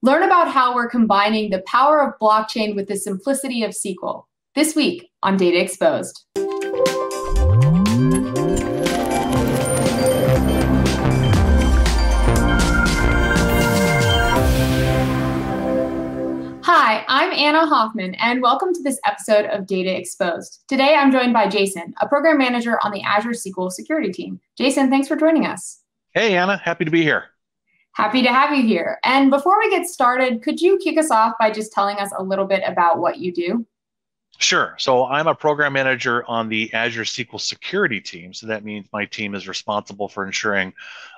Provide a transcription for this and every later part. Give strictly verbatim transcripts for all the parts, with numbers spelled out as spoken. Learn about how we're combining the power of blockchain with the simplicity of S Q L this week on Data Exposed. Hi, I'm Anna Hoffman, and welcome to this episode of Data Exposed. Today, I'm joined by Jason, a program manager on the Azure S Q L security team. Jason, thanks for joining us. Hey, Anna. Happy to be here. Happy to have you here. And before we get started, could you kick us off by just telling us a little bit about what you do? Sure. So I'm a program manager on the Azure S Q L security team. So that means my team is responsible for ensuring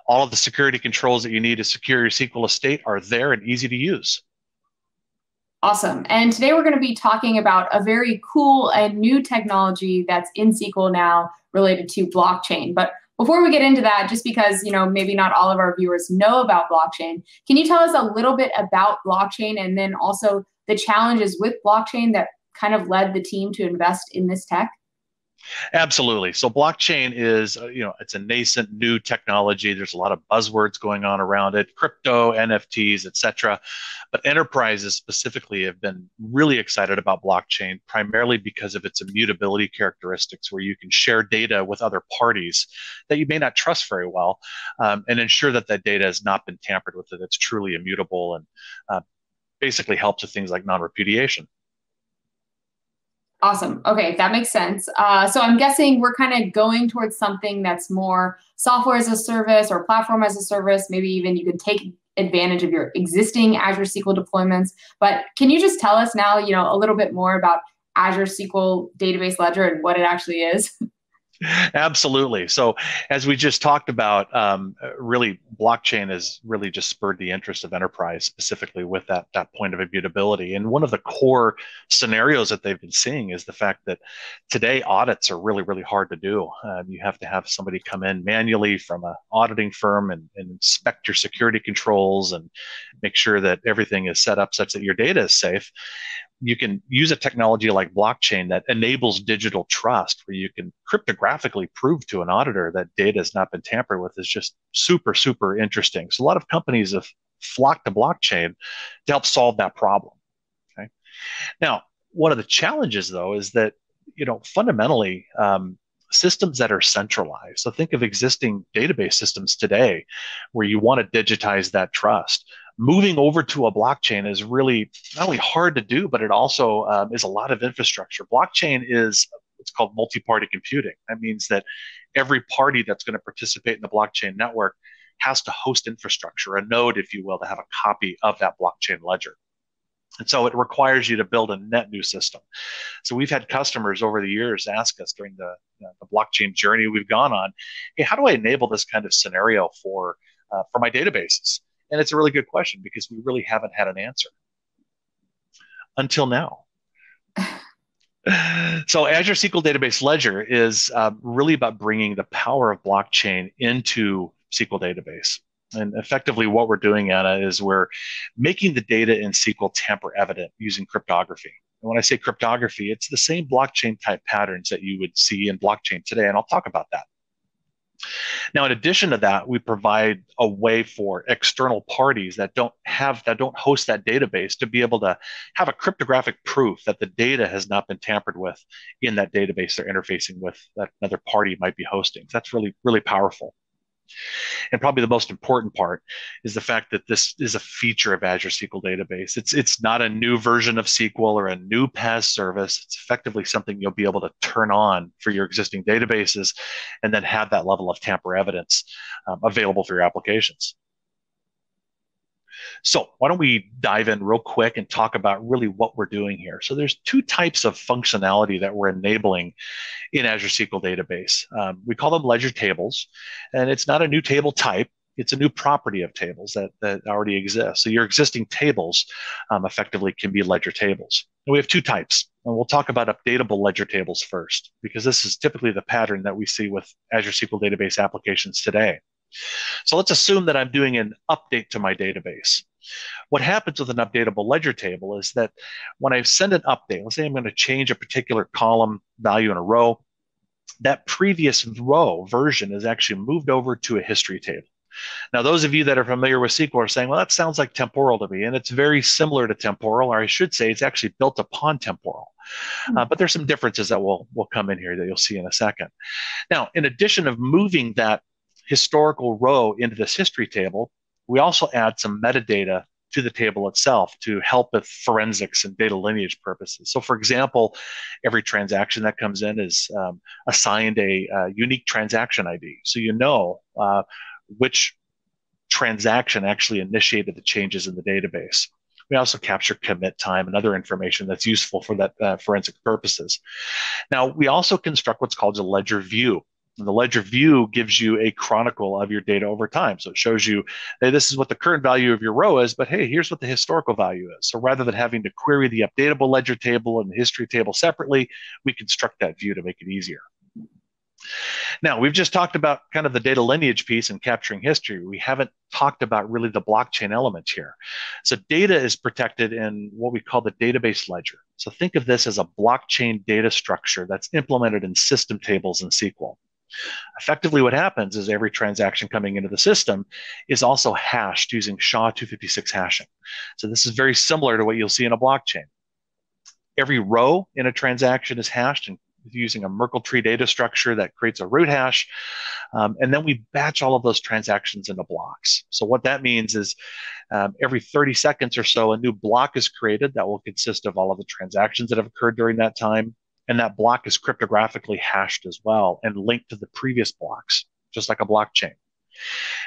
all of the security controls that you need to secure your S Q L estate are there and easy to use. Awesome. And today we're going to be talking about a very cool and new technology that's in S Q L now related to blockchain. But before we get into that, just because, you know, maybe not all of our viewers know about blockchain, can you tell us a little bit about blockchain and then also the challenges with blockchain that kind of led the team to invest in this tech? Absolutely. So blockchain is, you know, it's a nascent new technology. There's a lot of buzzwords going on around it, crypto, N F Ts, et cetera. But enterprises specifically have been really excited about blockchain, primarily because of its immutability characteristics, where you can share data with other parties that you may not trust very well um, and ensure that that data has not been tampered with, that it's truly immutable, and uh, basically helps with things like non-repudiation. Awesome. Okay, that makes sense. Uh, so I'm guessing we're kind of going towards something that's more software as a service or platform as a service. Maybe even you can take advantage of your existing Azure S Q L deployments. But can you just tell us now, you know, a little bit more about Azure S Q L Database Ledger and what it actually is? Absolutely. So as we just talked about, um, really blockchain has really just spurred the interest of enterprise specifically with that, that point of immutability. And one of the core scenarios that they've been seeing is the fact that today audits are really, really hard to do. Um, you have to have somebody come in manually from an auditing firm and, and inspect your security controls and make sure that everything is set up such that your data is safe. You can use a technology like blockchain that enables digital trust, where you can cryptographically prove to an auditor that data has not been tampered with, is just super, super interesting. So a lot of companies have flocked to blockchain to help solve that problem. Okay. Now, one of the challenges, though, is that, you know, fundamentally, um, systems that are centralized. So think of existing database systems today where you want to digitize that trust. Moving over to a blockchain is really not only hard to do, but it also um, is a lot of infrastructure. Blockchain is what's called multi-party computing. That means that every party that's going to participate in the blockchain network has to host infrastructure, a node, if you will, to have a copy of that blockchain ledger. And so it requires you to build a net new system. So we've had customers over the years ask us during the, you know, the blockchain journey we've gone on, hey, how do I enable this kind of scenario for, uh, for my databases? And it's a really good question because we really haven't had an answer until now. So Azure S Q L Database Ledger is uh, really about bringing the power of blockchain into S Q L Database. And effectively what we're doing, Anna, is we're making the data in S Q L tamper evident using cryptography. And when I say cryptography, it's the same blockchain type patterns that you would see in blockchain today, and I'll talk about that. Now, in addition to that, we provide a way for external parties that don't have, that don't host that database to be able to have a cryptographic proof that the data has not been tampered with in that database they're interfacing with that another party might be hosting. So that's really, really powerful. And probably the most important part is the fact that this is a feature of Azure S Q L Database. It's, it's not a new version of S Q L or a new PaaS service. It's effectively something you'll be able to turn on for your existing databases and then have that level of tamper evidence um, available for your applications. So why don't we dive in real quick and talk about really what we're doing here. So there's two types of functionality that we're enabling in Azure S Q L Database. Um, we call them ledger tables, and it's not a new table type. It's a new property of tables that, that already exists. So your existing tables um, effectively can be ledger tables. And we have two types, and we'll talk about updatable ledger tables first, because this is typically the pattern that we see with Azure S Q L Database applications today. So let's assume that I'm doing an update to my database. What happens with an updatable ledger table is that when I send an update, let's say I'm going to change a particular column value in a row, that previous row version is actually moved over to a history table. Now, those of you that are familiar with S Q L are saying, well, that sounds like temporal to me, and it's very similar to temporal, or I should say it's actually built upon temporal. Uh, but there's some differences that will, will come in here that you'll see in a second. Now, in addition of moving that historical row into this history table, we also add some metadata to the table itself to help with forensics and data lineage purposes. So for example, every transaction that comes in is um, assigned a uh, unique transaction I D. So you know uh, which transaction actually initiated the changes in the database. We also capture commit time and other information that's useful for that uh, forensic purposes. Now, we also construct what's called a ledger view. And the ledger view gives you a chronicle of your data over time. So it shows you, hey, this is what the current value of your row is, but hey, here's what the historical value is. So rather than having to query the updatable ledger table and the history table separately, we construct that view to make it easier. Now, we've just talked about kind of the data lineage piece and capturing history. We haven't talked about really the blockchain elements here. So data is protected in what we call the database ledger. So think of this as a blockchain data structure that's implemented in system tables in S Q L. Effectively, what happens is every transaction coming into the system is also hashed using S H A two fifty-six hashing. So this is very similar to what you'll see in a blockchain. Every row in a transaction is hashed and using a Merkle tree data structure that creates a root hash. Um, and then we batch all of those transactions into blocks. So what that means is um, every thirty seconds or so, a new block is created that will consist of all of the transactions that have occurred during that time. And that block is cryptographically hashed as well and linked to the previous blocks, just like a blockchain.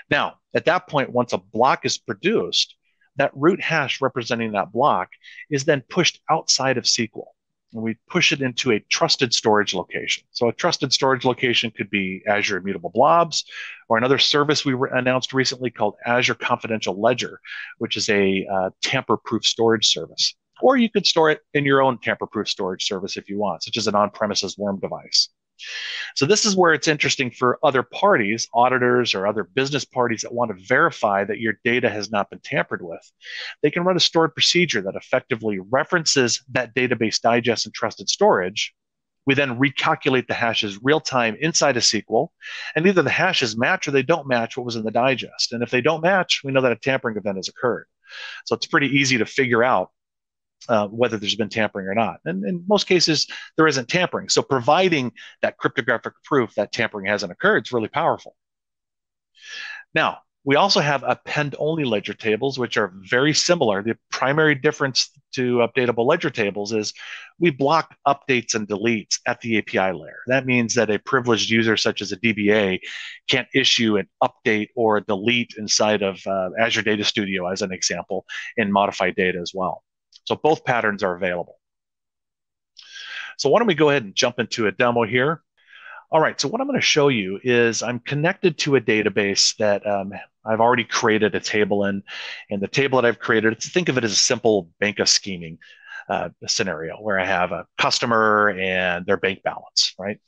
Now, at that point, once a block is produced, that root hash representing that block is then pushed outside of S Q L. And we push it into a trusted storage location. So a trusted storage location could be Azure Immutable Blobs, or another service we announced recently called Azure Confidential Ledger, which is a uh, tamper-proof storage service. Or you could store it in your own tamper-proof storage service if you want, such as an on-premises worm device. So this is where it's interesting for other parties, auditors or other business parties that want to verify that your data has not been tampered with. They can run a stored procedure that effectively references that database digest and trusted storage. We then recalculate the hashes real-time inside of S Q L, and either the hashes match or they don't match what was in the digest. And if they don't match, we know that a tampering event has occurred. So it's pretty easy to figure out Uh, whether there's been tampering or not. And in most cases, there isn't tampering. So providing that cryptographic proof that tampering hasn't occurred is really powerful. Now, we also have append-only ledger tables, which are very similar. The primary difference to updatable ledger tables is we block updates and deletes at the A P I layer. That means that a privileged user such as a D B A can't issue an update or a delete inside of uh, Azure Data Studio, as an example, and modify data as well. So both patterns are available. So why don't we go ahead and jump into a demo here. All right, so what I'm going to show you is I'm connected to a database that um, I've already created a table in. And the table that I've created, think of it as a simple Banca scheming uh, scenario where I have a customer and their bank balance, right?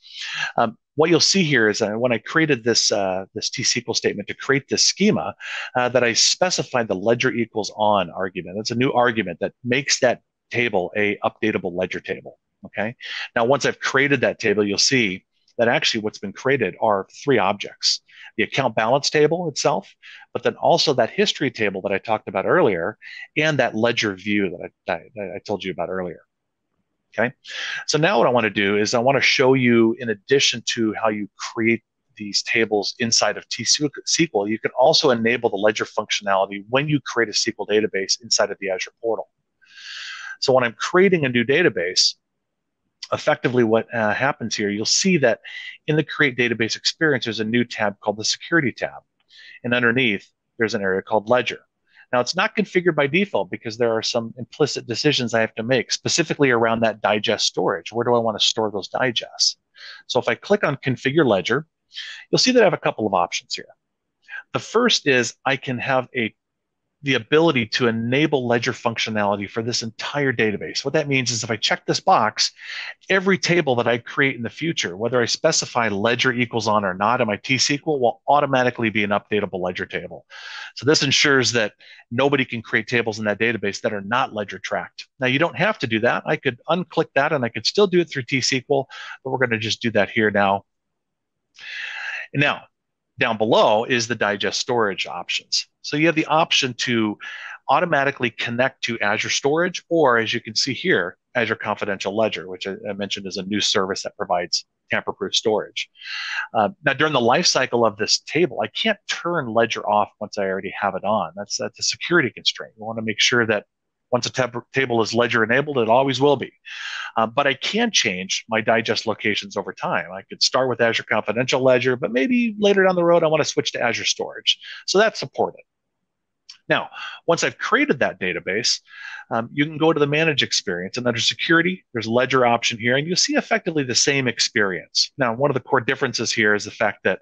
Um, What you'll see here is that when I created this, uh, this T S Q L statement to create this schema, uh, that I specified the ledger equals on argument. That's a new argument that makes that table a updatable ledger table, okay? Now, once I've created that table, you'll see that actually what's been created are three objects. The account balance table itself, but then also that history table that I talked about earlier, and that ledger view that I, that I told you about earlier. Okay, so now what I want to do is I want to show you, in addition to how you create these tables inside of T S Q L, you can also enable the ledger functionality when you create a S Q L database inside of the Azure portal. So when I'm creating a new database, effectively what uh, happens here, you'll see that in the Create Database Experience, there's a new tab called the Security tab. And underneath, there's an area called Ledger. Now, it's not configured by default because there are some implicit decisions I have to make, specifically around that digest storage. Where do I want to store those digests? So if I click on Configure Ledger, you'll see that I have a couple of options here. The first is I can have a the ability to enable ledger functionality for this entire database. What that means is if I check this box, every table that I create in the future, whether I specify ledger equals on or not in my T S Q L, will automatically be an updatable ledger table. So this ensures that nobody can create tables in that database that are not ledger tracked. Now, you don't have to do that. I could unclick that and I could still do it through T S Q L, but we're going to just do that here now. Now, down below is the digest storage options. So you have the option to automatically connect to Azure Storage, or as you can see here, Azure Confidential Ledger, which I mentioned is a new service that provides tamper-proof storage. Uh, now, during the life cycle of this table, I can't turn Ledger off once I already have it on. That's, that's a security constraint. We want to make sure that once a table is Ledger enabled, it always will be. Uh, but I can change my digest locations over time. I could start with Azure Confidential Ledger, but maybe later down the road, I want to switch to Azure Storage. So that's supported. Now, once I've created that database, um, you can go to the Manage Experience, and under Security, there's Ledger option here, and you'll see effectively the same experience. Now, one of the core differences here is the fact that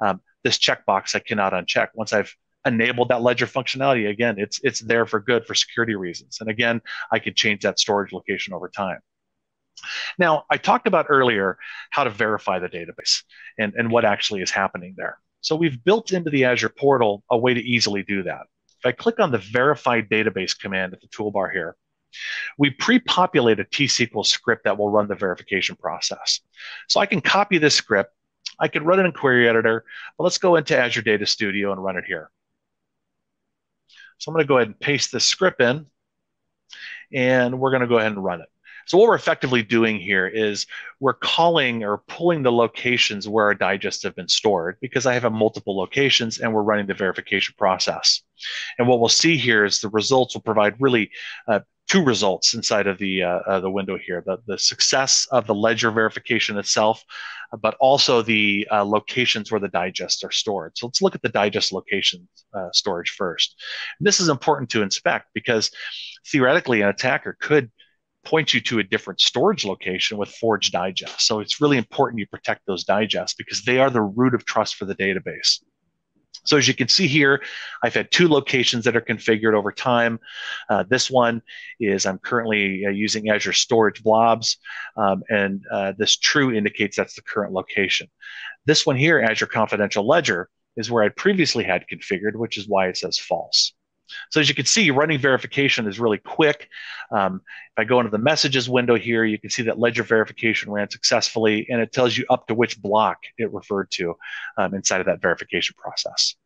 um, this checkbox I cannot uncheck. Once I've enabled that Ledger functionality, again, it's, it's there for good for security reasons. And again, I could change that storage location over time. Now, I talked about earlier how to verify the database and, and what actually is happening there. So we've built into the Azure portal a way to easily do that. If I click on the Verify Database command at the toolbar here, we pre-populate a T S Q L script that will run the verification process. So I can copy this script. I can run it in Query Editor. But let's go into Azure Data Studio and run it here. So I'm going to go ahead and paste this script in, and we're going to go ahead and run it. So what we're effectively doing here is we're calling or pulling the locations where our digests have been stored, because I have multiple locations and we're running the verification process. And what we'll see here is the results will provide really uh, two results inside of the, uh, uh, the window here, the, the success of the ledger verification itself, but also the uh, locations where the digests are stored. So let's look at the digest location uh, storage first. And this is important to inspect because theoretically an attacker could point you to a different storage location with forged digests. So it's really important you protect those digests because they are the root of trust for the database. So as you can see here, I've had two locations that are configured over time. Uh, this one is I'm currently uh, using Azure Storage Blobs, um, and uh, this true indicates that's the current location. This one here, Azure Confidential Ledger, is where I previously had configured, which is why it says false. So as you can see, running verification is really quick. Um, if I go into the messages window here, you can see that ledger verification ran successfully, and it tells you up to which block it referred to um, inside of that verification process.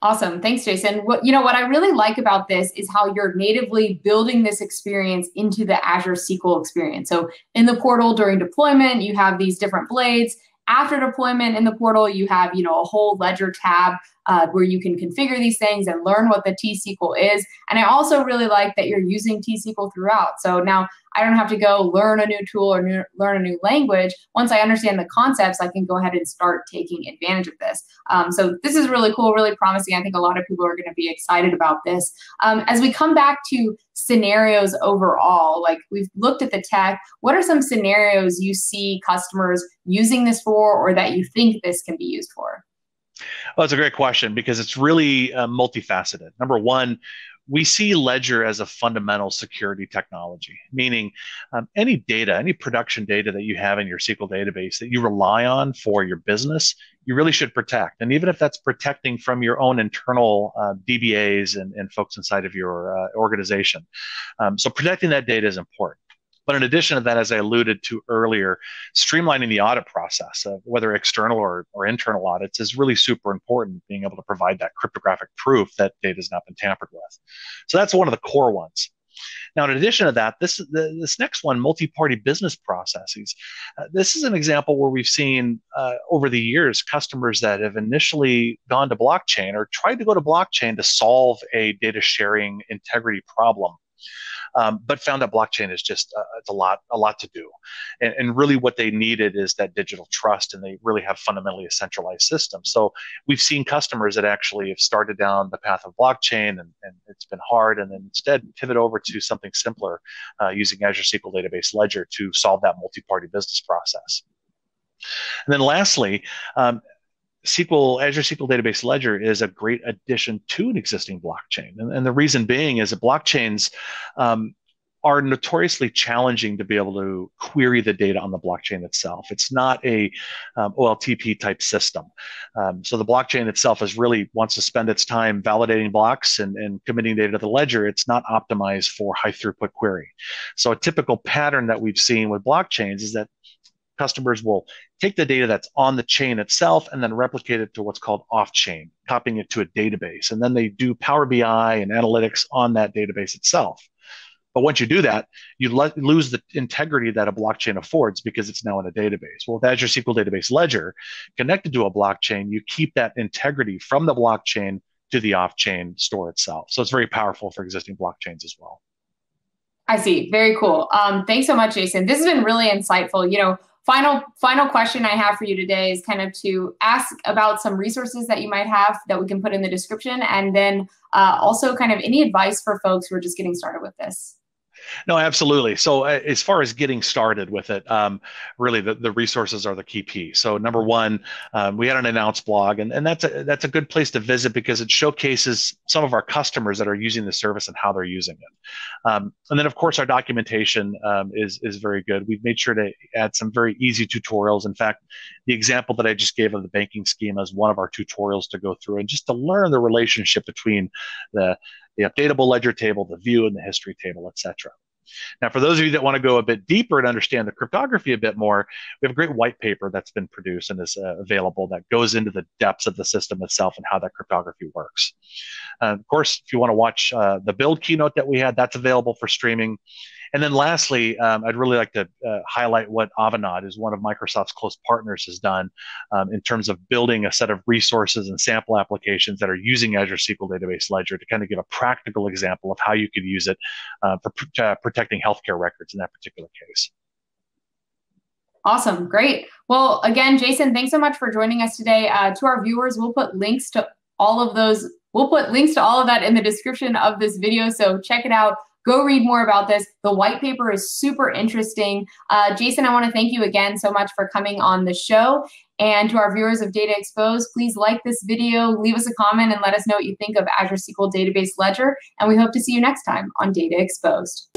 Awesome. Thanks, Jason. What, you know, what I really like about this is how you're natively building this experience into the Azure S Q L experience. So in the portal during deployment, you have these different blades. After deployment in the portal, you have, you know, a whole ledger tab uh, where you can configure these things and learn what the T S Q L is. And I also really like that you're using T S Q L throughout. So now I don't have to go learn a new tool or new, learn a new language. Once I understand the concepts, I can go ahead and start taking advantage of this. Um, so this is really cool, really promising. I think a lot of people are going to be excited about this. Um, as we come back to scenarios overall, like we've looked at the tech, what are some scenarios you see customers using this for or that you think this can be used for? Well, that's a great question because it's really uh, multifaceted. Number one, we see Ledger as a fundamental security technology, meaning um, any data, any production data that you have in your S Q L database that you rely on for your business, you really should protect. And even if that's protecting from your own internal uh, D B As and, and folks inside of your uh, organization. Um, so protecting that data is important. But in addition to that, as I alluded to earlier, streamlining the audit process, uh, whether external or, or internal audits, is really super important, being able to provide that cryptographic proof that data has not been tampered with. So that's one of the core ones. Now, in addition to that, this, the, this next one, multi-party business processes. Uh, this is an example where we've seen uh, over the years customers that have initially gone to blockchain or tried to go to blockchain to solve a data sharing integrity problem. Um, but found that blockchain is just uh, it's a lot, a lot to do, and, and really what they needed is that digital trust, and they really have fundamentally a centralized system. So we've seen customers that actually have started down the path of blockchain, and, and it's been hard, and then instead pivot over to something simpler uh, using Azure S Q L Database Ledger to solve that multi-party business process. And then lastly, um, S Q L, Azure S Q L Database Ledger is a great addition to an existing blockchain. And, and the reason being is that blockchains um, are notoriously challenging to be able to query the data on the blockchain itself. It's not a um, O L T P type system. Um, so the blockchain itself is really wants to spend its time validating blocks and, and committing data to the ledger. It's not optimized for high throughput query. So a typical pattern that we've seen with blockchains is that customers will take the data that's on the chain itself and then replicate it to what's called off-chain, copying it to a database. And then they do Power B I and analytics on that database itself. But once you do that, you let, lose the integrity that a blockchain affords because it's now in a database. Well, with Azure S Q L Database Ledger connected to a blockchain, you keep that integrity from the blockchain to the off-chain store itself. So it's very powerful for existing blockchains as well. I see. Very cool. Um, thanks so much, Jason. This has been really insightful. You know, final final question I have for you today is kind of to ask about some resources that you might have that we can put in the description, and then uh, also kind of any advice for folks who are just getting started with this. No, absolutely. So uh, as far as getting started with it, um, really the, the resources are the key piece. So number one, um, we had an announced blog, and, and that's, a, that's a good place to visit because it showcases some of our customers that are using the service and how they're using it. Um, and then, of course, our documentation um, is, is very good. We've made sure to add some very easy tutorials. In fact, the example that I just gave of the banking schema is one of our tutorials to go through and just to learn the relationship between the the updatable ledger table, the view and the history table, et cetera. Now, for those of you that want to go a bit deeper and understand the cryptography a bit more, we have a great white paper that's been produced and is uh, available that goes into the depths of the system itself and how that cryptography works. Uh, of course, if you want to watch uh, the build keynote that we had, that's available for streaming. And then lastly, um, I'd really like to uh, highlight what Avanade, is one of Microsoft's close partners, has done um, in terms of building a set of resources and sample applications that are using Azure S Q L Database Ledger to kind of give a practical example of how you could use it uh, for pr uh, protecting healthcare records in that particular case. Awesome. Great. Well, again, Jason, thanks so much for joining us today. Uh, to our viewers, we'll put links to all of those. We'll put links to all of that in the description of this video, so check it out. Go read more about this. The white paper is super interesting. Uh, Jason, I want to thank you again so much for coming on the show. And to our viewers of Data Exposed, please like this video, leave us a comment, and let us know what you think of Azure S Q L Database Ledger. And we hope to see you next time on Data Exposed.